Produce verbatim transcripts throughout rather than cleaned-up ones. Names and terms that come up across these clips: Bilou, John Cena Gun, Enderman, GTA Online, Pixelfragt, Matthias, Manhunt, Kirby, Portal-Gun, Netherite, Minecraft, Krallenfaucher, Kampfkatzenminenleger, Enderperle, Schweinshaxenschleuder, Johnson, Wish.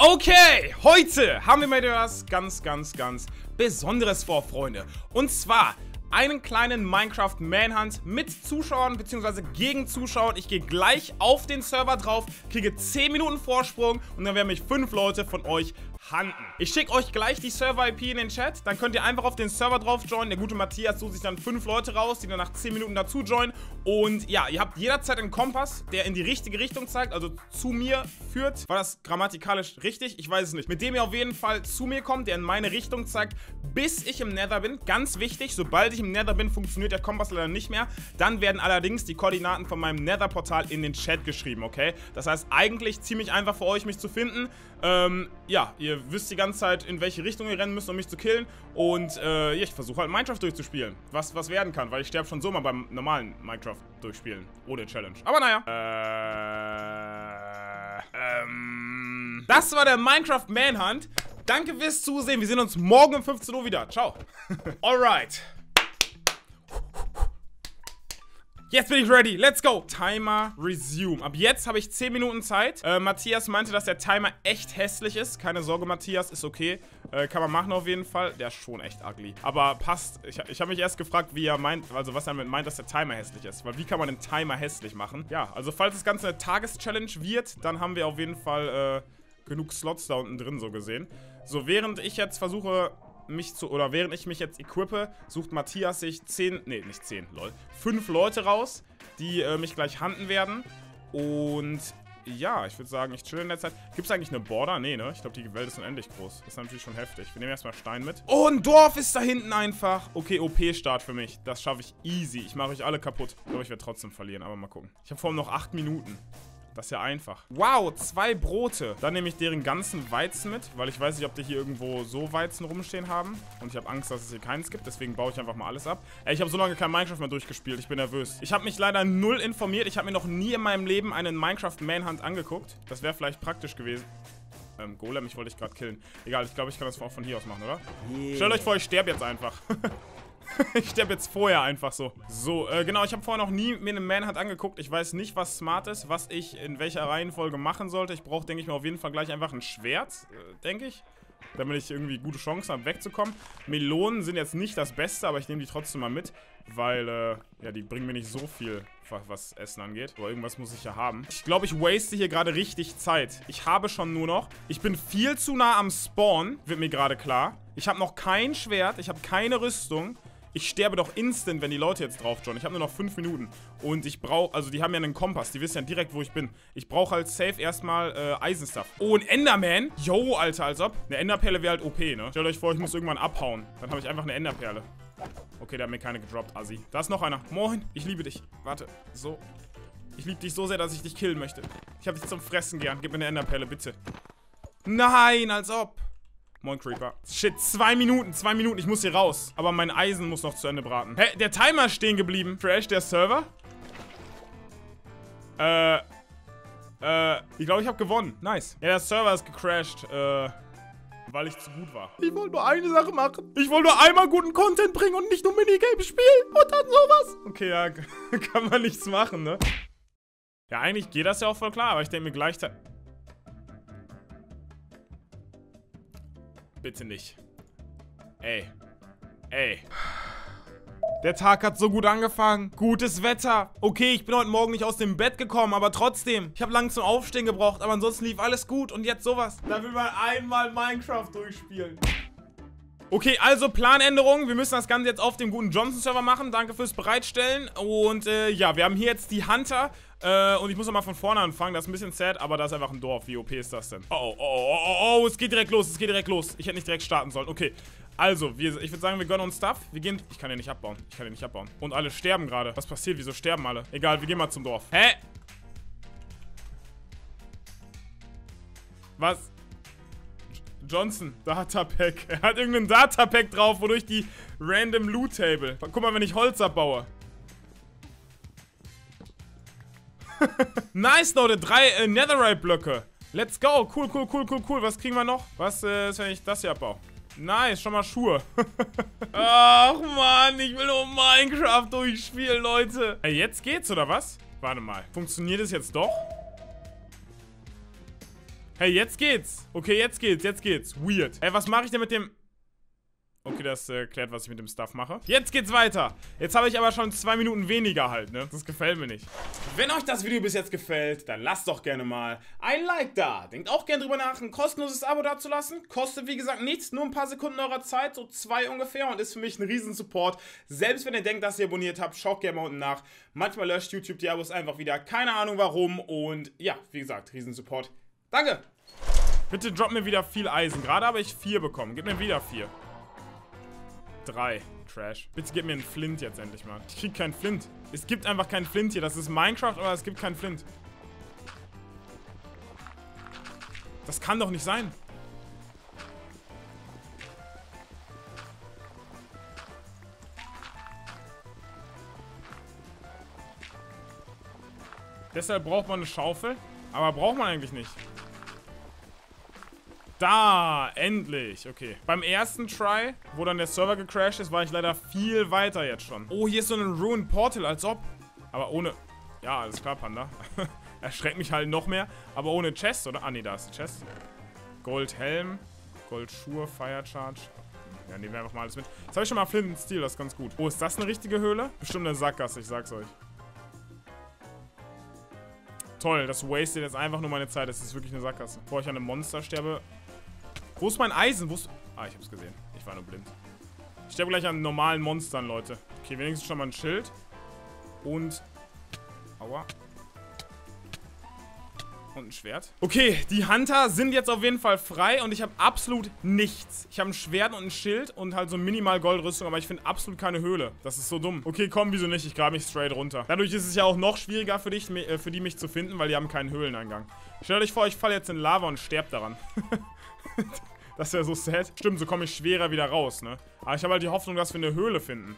Okay, heute haben wir mal etwas ganz, ganz, ganz Besonderes vor, Freunde. Und zwar einen kleinen Minecraft Manhunt mit Zuschauern bzw. gegen Zuschauern. Ich gehe gleich auf den Server drauf, kriege zehn Minuten Vorsprung und dann werden mich fünf Leute von euch handen. Ich schicke euch gleich die Server-I P in den Chat, dann könnt ihr einfach auf den Server drauf joinen. Der gute Matthias sucht sich dann fünf Leute raus, die dann nach zehn Minuten dazu joinen. Und ja, ihr habt jederzeit einen Kompass, der in die richtige Richtung zeigt, also zu mir führt. War das grammatikalisch richtig? Ich weiß es nicht. Mit dem ihr auf jeden Fall zu mir kommt, der in meine Richtung zeigt, bis ich im Nether bin. Ganz wichtig, sobald ich im Nether bin, funktioniert der Kompass leider nicht mehr. Dann werden allerdings die Koordinaten von meinem Nether-Portal in den Chat geschrieben, okay? Das heißt, eigentlich ziemlich einfach für euch, mich zu finden. Ähm, ja, ihr wisst die ganze Zeit, in welche Richtung ihr rennen müsst, um mich zu killen. Und äh, ich versuche halt Minecraft durchzuspielen, was, was werden kann, weil ich sterbe schon so mal beim normalen Minecraft durchspielen, ohne Challenge. Aber naja. Äh, ähm, das war der Minecraft Manhunt. Danke fürs Zusehen. Wir sehen uns morgen um fünfzehn Uhr wieder. Ciao. Alright. Jetzt bin ich ready. Let's go. Timer resume. Ab jetzt habe ich zehn Minuten Zeit. Äh, Matthias meinte, dass der Timer echt hässlich ist. Keine Sorge, Matthias. Ist okay. Äh, kann man machen auf jeden Fall. Der ist schon echt ugly. Aber passt. Ich, ich habe mich erst gefragt, wie er meint, also was er damit meint, dass der Timer hässlich ist. Weil wie kann man den Timer hässlich machen? Ja, also falls das Ganze eine Tageschallenge wird, dann haben wir auf jeden Fall äh, genug Slots da unten drin, so gesehen. So, während ich jetzt versuche... mich zu, oder während ich mich jetzt equippe, sucht Matthias sich zehn, nee, nicht zehn, lol, fünf Leute raus, die äh, mich gleich handen werden. Und ja, ich würde sagen, ich chill in der Zeit. Gibt es eigentlich eine Border? Nee, ne? Ich glaube, die Welt ist unendlich groß. Das ist natürlich schon heftig. Wir nehmen erstmal Stein mit. Oh, ein Dorf ist da hinten einfach. Okay, O P-Start für mich. Das schaffe ich easy. Ich mache euch alle kaputt. Ich glaube, ich werde trotzdem verlieren, aber mal gucken. Ich habe vor allem noch acht Minuten. Das ist ja einfach. Wow, zwei Brote. Dann nehme ich deren ganzen Weizen mit, weil ich weiß nicht, ob die hier irgendwo so Weizen rumstehen haben. Und ich habe Angst, dass es hier keins gibt. Deswegen baue ich einfach mal alles ab. Ey, ich habe so lange kein Minecraft mehr durchgespielt. Ich bin nervös. Ich habe mich leider null informiert. Ich habe mir noch nie in meinem Leben einen Minecraft Manhunt angeguckt. Das wäre vielleicht praktisch gewesen. Ähm, Golem, ich wollte dich gerade killen. Egal, ich glaube, ich kann das auch von hier aus machen, oder? Yeah. Stellt euch vor, ich sterbe jetzt einfach. Ich sterbe jetzt vorher einfach so. So, äh, genau, ich habe vorher noch nie mir einen Manhunt angeguckt. Ich weiß nicht, was smart ist, was ich in welcher Reihenfolge machen sollte. Ich brauche, denke ich mir, auf jeden Fall gleich einfach ein Schwert, äh, denke ich. Damit ich irgendwie gute Chancen habe, wegzukommen. Melonen sind jetzt nicht das Beste, aber ich nehme die trotzdem mal mit, weil, äh, ja, die bringen mir nicht so viel, was Essen angeht. Aber irgendwas muss ich ja haben. Ich glaube, ich waste hier gerade richtig Zeit. Ich habe schon nur noch... Ich bin viel zu nah am Spawn, wird mir gerade klar. Ich habe noch kein Schwert, ich habe keine Rüstung. Ich sterbe doch instant, wenn die Leute jetzt drauf joinen. Ich habe nur noch fünf Minuten. Und ich brauche... Also, die haben ja einen Kompass. Die wissen ja direkt, wo ich bin. Ich brauche halt safe erstmal äh, Eisenstuff. Oh, ein Enderman? Yo, Alter, als ob. Eine Enderperle wäre halt O P, ne? Stellt euch vor, ich muss irgendwann abhauen. Dann habe ich einfach eine Enderperle. Okay, der hat mir keine gedroppt, Assi. Da ist noch einer. Moin. Ich liebe dich. Warte. So. Ich liebe dich so sehr, dass ich dich killen möchte. Ich habe dich zum Fressen gern. Gib mir eine Enderperle, bitte. Nein, als ob. Moin Creeper. Shit, zwei Minuten, zwei Minuten, ich muss hier raus. Aber mein Eisen muss noch zu Ende braten. Hä, der Timer ist stehen geblieben. Trash, der Server? Äh, äh, ich glaube, ich habe gewonnen. Nice. Ja, der Server ist gecrashed, äh, weil ich zu gut war. Ich wollte nur eine Sache machen. Ich wollte nur einmal guten Content bringen und nicht nur Minigames spielen und dann sowas. Okay, ja, kann man nichts machen, ne? Ja, eigentlich geht das ja auch voll klar, aber ich denke mir gleichzeitig... Bitte nicht. Ey. Ey. Der Tag hat so gut angefangen. Gutes Wetter. Okay, ich bin heute Morgen nicht aus dem Bett gekommen, aber trotzdem. Ich habe lang zum Aufstehen gebraucht, aber ansonsten lief alles gut. Und jetzt sowas. Da will man einmal Minecraft durchspielen. Okay, also Planänderung. Wir müssen das Ganze jetzt auf dem guten Johnson-Server machen. Danke fürs Bereitstellen. Und äh, ja, wir haben hier jetzt die Hunter. Äh, und ich muss nochmal von vorne anfangen. Das ist ein bisschen sad, aber da ist einfach ein Dorf. Wie O P ist das denn? Oh, oh, oh, oh, oh, es geht direkt los. Es geht direkt los. Ich hätte nicht direkt starten sollen. Okay, also, wir, ich würde sagen, wir gönnen uns Stuff. Wir gehen... Ich kann den nicht abbauen. Ich kann den nicht abbauen. Und alle sterben gerade. Was passiert? Wieso sterben alle? Egal, wir gehen mal zum Dorf. Hä? Was? Johnson, Datapack. Er hat irgendeinen Datapack drauf, wodurch die Random Loot Table. Guck mal, wenn ich Holz abbaue. Nice, Leute. Drei äh, Netherite-Blöcke. Let's go. Cool, cool, cool, cool, cool. Was kriegen wir noch? Was äh, ist, wenn ich das hier abbaue? Nice, schon mal Schuhe. Ach, Mann. Ich will nur Minecraft durchspielen, Leute. Äh, jetzt geht's, oder was? Warte mal. Funktioniert es jetzt doch? Hey, jetzt geht's. Okay, jetzt geht's, jetzt geht's. Weird. Ey, was mache ich denn mit dem... Okay, das äh, klärt, was ich mit dem Stuff mache. Jetzt geht's weiter. Jetzt habe ich aber schon zwei Minuten weniger halt, ne? Das gefällt mir nicht. Wenn euch das Video bis jetzt gefällt, dann lasst doch gerne mal ein Like da. Denkt auch gerne drüber nach, ein kostenloses Abo dazulassen. Kostet, wie gesagt, nichts. Nur ein paar Sekunden eurer Zeit, so zwei ungefähr. Und ist für mich ein Riesensupport. Selbst wenn ihr denkt, dass ihr abonniert habt, schaut gerne mal unten nach. Manchmal löscht YouTube die Abos einfach wieder. Keine Ahnung warum. Und ja, wie gesagt, Riesensupport. Danke. Bitte drop mir wieder viel Eisen. Gerade habe ich vier bekommen. Gib mir wieder vier. drei. Trash. Bitte gib mir einen Flint jetzt endlich mal. Ich krieg keinen Flint. Es gibt einfach keinen Flint hier. Das ist Minecraft, aber es gibt keinen Flint. Das kann doch nicht sein. Deshalb braucht man eine Schaufel, aber braucht man eigentlich nicht. Da, endlich. Okay. Beim ersten Try, wo dann der Server gecrashed ist, war ich leider viel weiter jetzt schon. Oh, hier ist so ein Ruined Portal, als ob. Aber ohne... Ja, alles klar, Panda. Erschreckt mich halt noch mehr. Aber ohne Chest, oder? Ah, nee, da ist die Chest. Goldhelm. Goldschuhe, Fire Charge. Ja, nehmen wir einfach mal alles mit. Jetzt habe ich schon mal Flint and Steel, das ist ganz gut. Oh, ist das eine richtige Höhle? Bestimmt eine Sackgasse, ich sag's euch. Toll, das wastet jetzt einfach nur meine Zeit. Das ist wirklich eine Sackgasse. Bevor ich an einem Monster sterbe... Wo ist mein Eisen? Wo ist... Ah, ich hab's gesehen. Ich war nur blind. Ich sterbe gleich an normalen Monstern, Leute. Okay, wenigstens schon mal ein Schild. Und... Aua. Und ein Schwert. Okay, die Hunter sind jetzt auf jeden Fall frei und ich habe absolut nichts. Ich habe ein Schwert und ein Schild und halt so minimal Goldrüstung, aber ich finde absolut keine Höhle. Das ist so dumm. Okay, komm, wieso nicht? Ich grabe mich straight runter. Dadurch ist es ja auch noch schwieriger für dich, für die mich zu finden, weil die haben keinen Höhleneingang. Stellt euch vor, ich falle jetzt in Lava und sterbe daran. Das wäre so sad. Stimmt, so komme ich schwerer wieder raus, ne? Aber ich habe halt die Hoffnung, dass wir eine Höhle finden.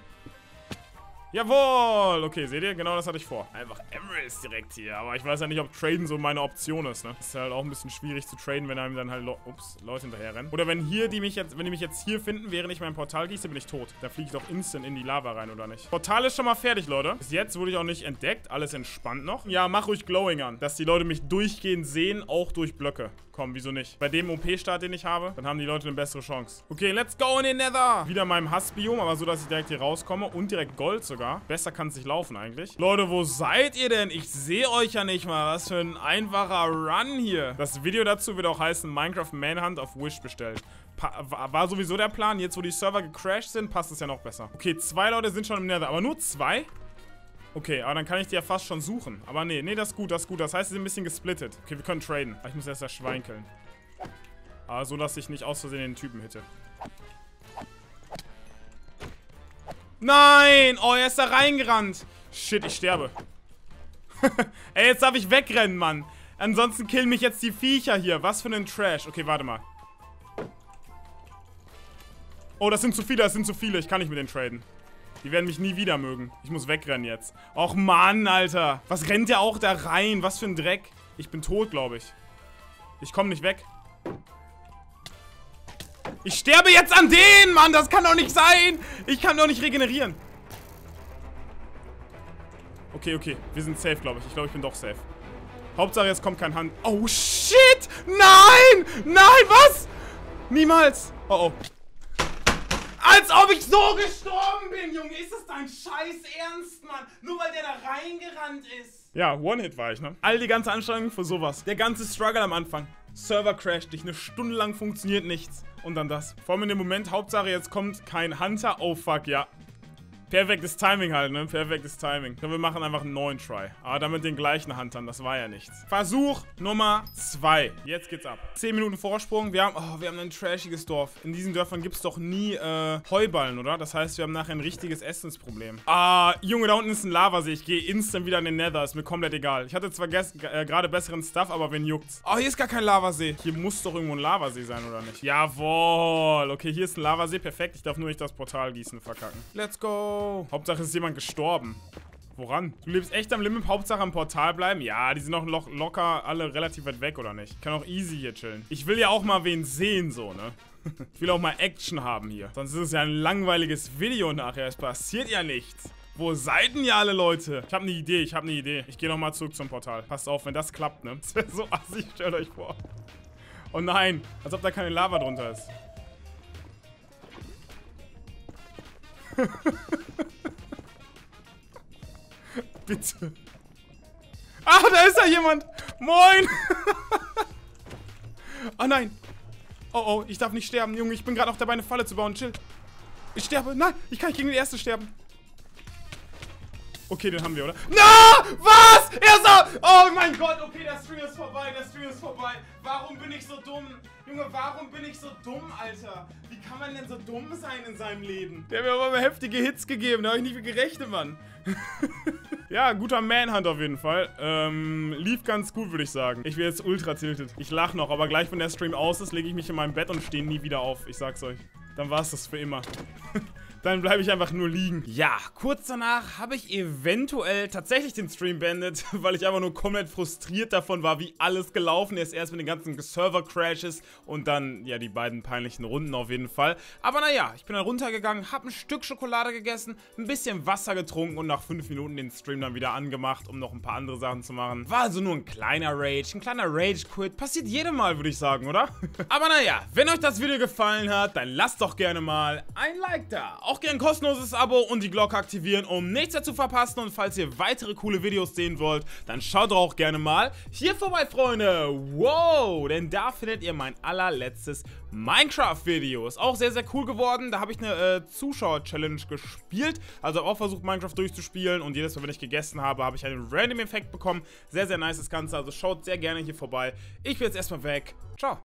Jawohl! Okay, seht ihr? Genau das hatte ich vor. Einfach Emeralds direkt hier. Aber ich weiß ja nicht, ob Traden so meine Option ist, ne? Ist halt auch ein bisschen schwierig zu traden, wenn einem dann halt Le Ups, Leute hinterher rennen. Oder wenn hier die mich jetzt, wenn die mich jetzt hier finden, während ich mein Portal gieße, bin ich tot. Da fliege ich doch instant in die Lava rein, oder nicht? Portal ist schon mal fertig, Leute. Bis jetzt wurde ich auch nicht entdeckt. Alles entspannt noch. Ja, mach ruhig Glowing an, dass die Leute mich durchgehend sehen, auch durch Blöcke. Komm, wieso nicht? Bei dem O P-Start, den ich habe, dann haben die Leute eine bessere Chance. Okay, let's go in den Nether! Wieder in meinem Hassbiom, aber so, dass ich direkt hier rauskomme und direkt Gold sogar. Besser kann es nicht laufen eigentlich. Leute, wo seid ihr denn? Ich sehe euch ja nicht mal. Was für ein einfacher Run hier. Das Video dazu wird auch heißen, Minecraft Manhunt auf Wish bestellt. Pa war sowieso der Plan. Jetzt, wo die Server gecrashed sind, passt es ja noch besser. Okay, zwei Leute sind schon im Nether, aber nur zwei? Okay, aber dann kann ich die ja fast schon suchen. Aber nee, nee, das ist gut, das ist gut. Das heißt, sie sind ein bisschen gesplittet. Okay, wir können traden. Aber ich muss erst das schweinkeln. Aber so, dass ich nicht aus Versehen den Typen hitte. Nein! Oh, er ist da reingerannt. Shit, ich sterbe. Ey, jetzt darf ich wegrennen, Mann. Ansonsten killen mich jetzt die Viecher hier. Was für ein Trash. Okay, warte mal. Oh, das sind zu viele, das sind zu viele. Ich kann nicht mit denen traden. Die werden mich nie wieder mögen. Ich muss wegrennen jetzt. Och Mann, Alter. Was rennt der auch da rein? Was für ein Dreck. Ich bin tot, glaube ich. Ich komme nicht weg. Ich sterbe jetzt an denen, Mann. Das kann doch nicht sein. Ich kann doch nicht regenerieren. Okay, okay. Wir sind safe, glaube ich. Ich glaube, ich bin doch safe. Hauptsache, jetzt kommt kein Hand. Oh, shit. Nein. Nein, was? Niemals. Oh, oh. Als ob ich so gestorben bin, Junge. Ist das dein scheiß Ernst, Mann? Nur weil der da reingerannt ist. Ja, One-Hit war ich, ne? All die ganze Anstrengung für sowas. Der ganze Struggle am Anfang. Server crasht dich. Eine Stunde lang funktioniert nichts. Und dann das. Vor allem in dem Moment, Hauptsache jetzt kommt kein Hunter. Oh, fuck, ja. Perfektes Timing halt, ne? Perfektes Timing. Und wir machen einfach einen neuen Try. Aber dann mit den gleichen Huntern, das war ja nichts. Versuch Nummer zwei. Jetzt geht's ab. zehn Minuten Vorsprung. Wir haben, oh, wir haben ein trashiges Dorf. In diesen Dörfern gibt's doch nie äh, Heuballen, oder? Das heißt, wir haben nachher ein richtiges Essensproblem. Ah, Junge, da unten ist ein Lavasee. Ich gehe instant wieder in den Nether. Ist mir komplett egal. Ich hatte zwar äh, gerade besseren Stuff, aber wen juckt's? Oh, hier ist gar kein Lavasee. Hier muss doch irgendwo ein Lavasee sein, oder nicht? Jawohl. Okay, hier ist ein Lavasee. Perfekt. Ich darf nur nicht das Portal gießen. Verkacken. Let's go. Oh. Hauptsache, es ist jemand gestorben. Woran? Du lebst echt am Limit, Hauptsache am Portal bleiben? Ja, die sind auch lo locker alle relativ weit weg, oder nicht? Ich kann auch easy hier chillen. Ich will ja auch mal wen sehen, so, ne? Ich will auch mal Action haben hier. Sonst ist es ja ein langweiliges Video nachher. Es passiert ja nichts. Wo seid denn ihr alle, Leute? Ich habe eine Idee, ich habe eine Idee. Ich gehe nochmal zurück zum Portal. Passt auf, wenn das klappt, ne? Das wäre so assig, stellt euch vor. Oh nein, als ob da keine Lava drunter ist. Bitte. Ah, da ist ja jemand. Moin. Oh nein. Oh, oh, ich darf nicht sterben, Junge. Ich bin gerade noch dabei, eine Falle zu bauen. Chill. Ich sterbe. Nein, ich kann nicht gegen den Ersten sterben. Okay, den haben wir, oder? Na! Was? Er sah... Oh mein Gott, okay, der Stream ist vorbei, der Stream ist vorbei. Warum bin ich so dumm? Junge, warum bin ich so dumm, Alter? Wie kann man denn so dumm sein in seinem Leben? Der hat mir aber heftige Hits gegeben, da habe ich nicht mit gerechnet, Mann. Ja, guter Manhunt auf jeden Fall. Ähm, lief ganz gut, würde ich sagen. Ich bin jetzt ultra tiltet. Ich lache noch, aber gleich, wenn der Stream aus ist, lege ich mich in meinem Bett und stehe nie wieder auf. Ich sag's euch. Dann war's das für immer. Dann bleibe ich einfach nur liegen. Ja, kurz danach habe ich eventuell tatsächlich den Stream beendet, weil ich einfach nur komplett frustriert davon war, wie alles gelaufen ist. Erst mit den ganzen Server-Crashes und dann, ja, die beiden peinlichen Runden auf jeden Fall. Aber naja, ich bin dann runtergegangen, habe ein Stück Schokolade gegessen, ein bisschen Wasser getrunken und nach fünf Minuten den Stream dann wieder angemacht, um noch ein paar andere Sachen zu machen. War also nur ein kleiner Rage, ein kleiner Rage-Quit. Passiert jedem Mal, würde ich sagen, oder? Aber naja, wenn euch das Video gefallen hat, dann lasst doch gerne mal ein Like da. Auch gerne ein kostenloses Abo und die Glocke aktivieren, um nichts mehr zu verpassen. Und falls ihr weitere coole Videos sehen wollt, dann schaut doch auch gerne mal hier vorbei, Freunde. Wow, denn da findet ihr mein allerletztes Minecraft-Video. Ist auch sehr, sehr cool geworden. Da habe ich eine äh, Zuschauer-Challenge gespielt. Also auch versucht, Minecraft durchzuspielen. Und jedes Mal, wenn ich gegessen habe, habe ich einen Random-Effekt bekommen. Sehr, sehr nice das Ganze. Also schaut sehr gerne hier vorbei. Ich bin jetzt erstmal weg. Ciao.